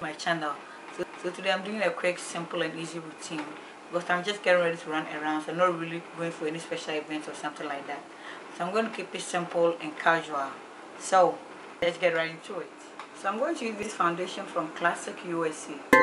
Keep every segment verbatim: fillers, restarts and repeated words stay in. my channel. So, so today I'm doing a quick, simple and easy routine because I'm just getting ready to run around, so I'm not really going for any special events or something like that. So I'm going to keep it simple and casual. So let's get right into it. So I'm going to use this foundation from Classic U S A.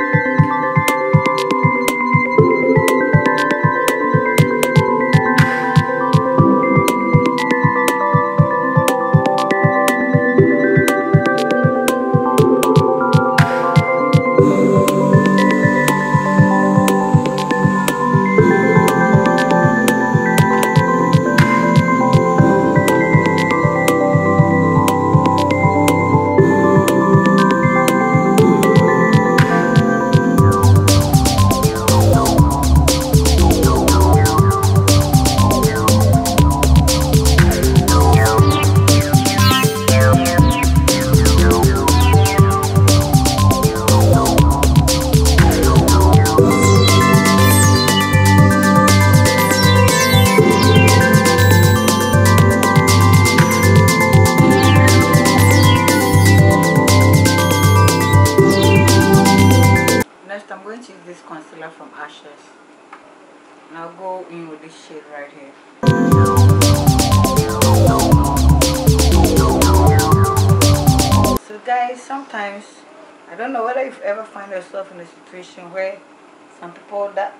Now go in with this shade right here. So guys, sometimes I don't know whether you've ever find yourself in a situation where some people that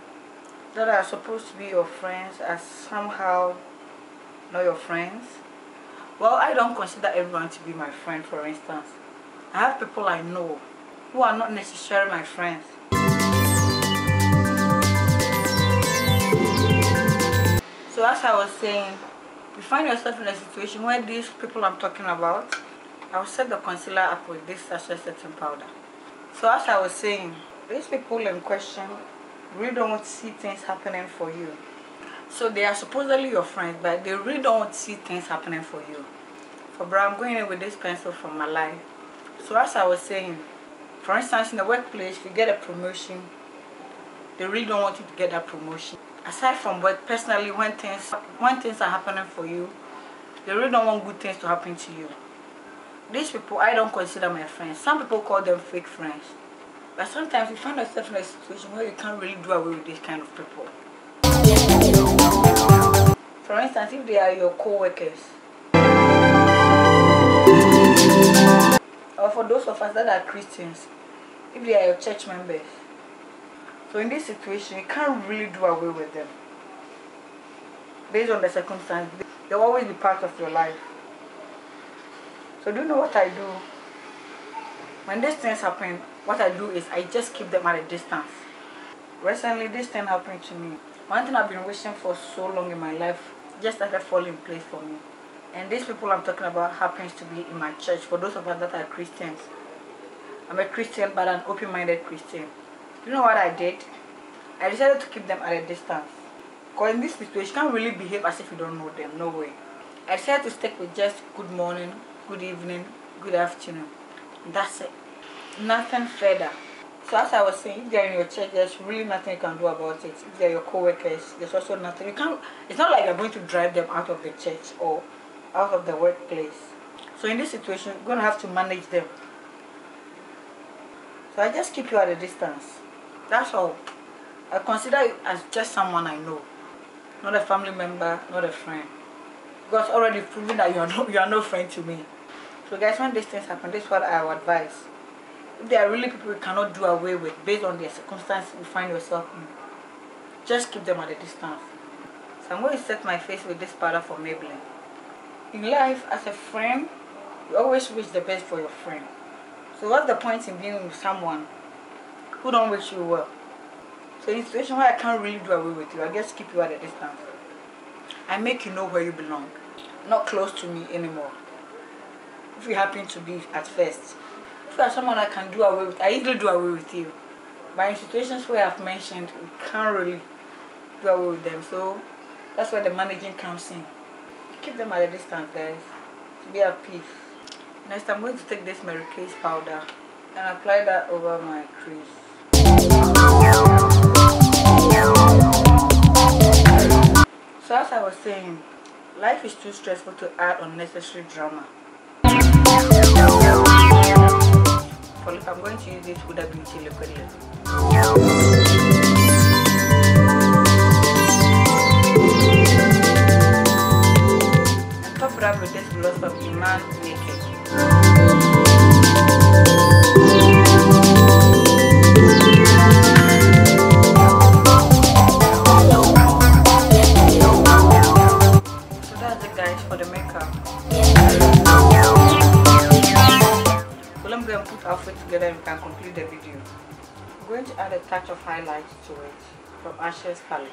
that are supposed to be your friends are somehow not your friends. Well, I don't consider everyone to be my friend. For instance, I have people I know who are not necessarily my friends. So as I was saying, you find yourself in a situation where these people I'm talking about, I'll set the concealer up with this sachet setting powder. So as I was saying, these people in question really don't see things happening for you. So they are supposedly your friends, but they really don't see things happening for you. For bro, I'm going in with this pencil from my life. So as I was saying, for instance, in the workplace, if you get a promotion, they really don't want you to get that promotion. Aside from work, personally, when things when things are happening for you, they really don't want good things to happen to you. These people, I don't consider my friends. Some people call them fake friends. But sometimes you find yourself in a situation where you can't really do away with these kind of people. For instance, if they are your co-workers, or for those of us that are Christians, if they are your church members. So in this situation, you can't really do away with them. Based on the circumstance, they'll always be part of your life. So do you know what I do? When these things happen, what I do is I just keep them at a distance. Recently, this thing happened to me. One thing I've been wishing for so long in my life just started falling in place for me. And these people I'm talking about happens to be in my church. For those of us that are Christians, I'm a Christian, but an open-minded Christian. You know what I did? I decided to keep them at a distance. Because in this situation, you can't really behave as if you don't know them, no way. I decided to stick with just good morning, good evening, good afternoon. That's it. Nothing further. So as I was saying, if they're in your church, there's really nothing you can do about it. If they're your co-workers, there's also nothing. You can't, it's not like you're going to drive them out of the church or out of the workplace. So in this situation, you're going to have to manage them. So I just keep you at a distance. That's all. I consider it as just someone I know, not a family member, not a friend. God's already proven that you are no, you are no friend to me. So guys, when these things happen, this is what I would advise. If there are really people you cannot do away with based on the circumstance you find yourself in, just keep them at a distance. So I'm going to set my face with this powder from Maybelline. In life, as a friend, you always wish the best for your friend. So what's the point in being with someone who don't wish you well? So in a situation where I can't really do away with you, I just keep you at a distance. I make you know where you belong, not close to me anymore. If you happen to be at first, if you are someone I can do away with, I easily do away with you. But in situations where I've mentioned, you can't really do away with them. So that's where the managing comes in. Keep them at a distance, guys, to be at peace. Next, I'm going to take this Mary Kay's powder and apply that over my crease. So as I was saying, life is too stressful to add unnecessary drama. for look. I'm going to use this Huda Beauty Lip Color. With this gloss from Imam Naked. So that's it guys for the makeup. So let me go and put outfit together and we can complete the video. I'm going to add a touch of highlight to it from Ashes palette.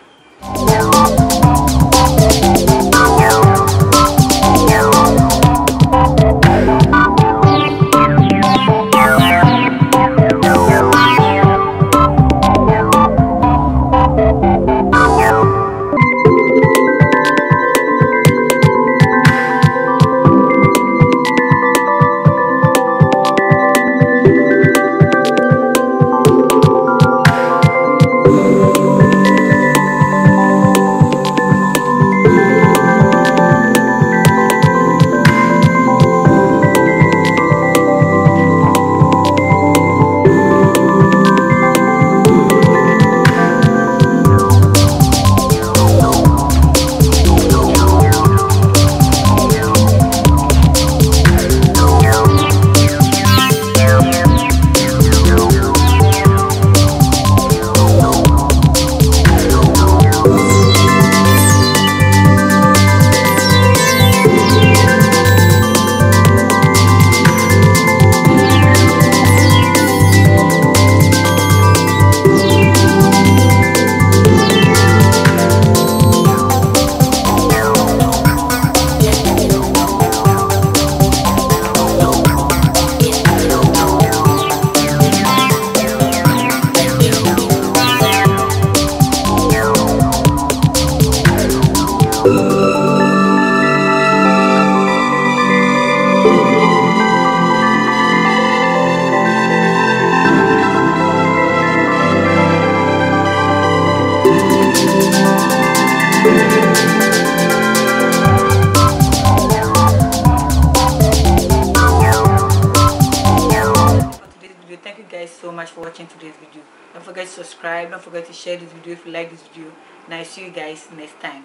So much for watching today's video. Don't forget to subscribe, don't forget to share this video if you like this video, and I'll see you guys next time.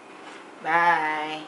Bye.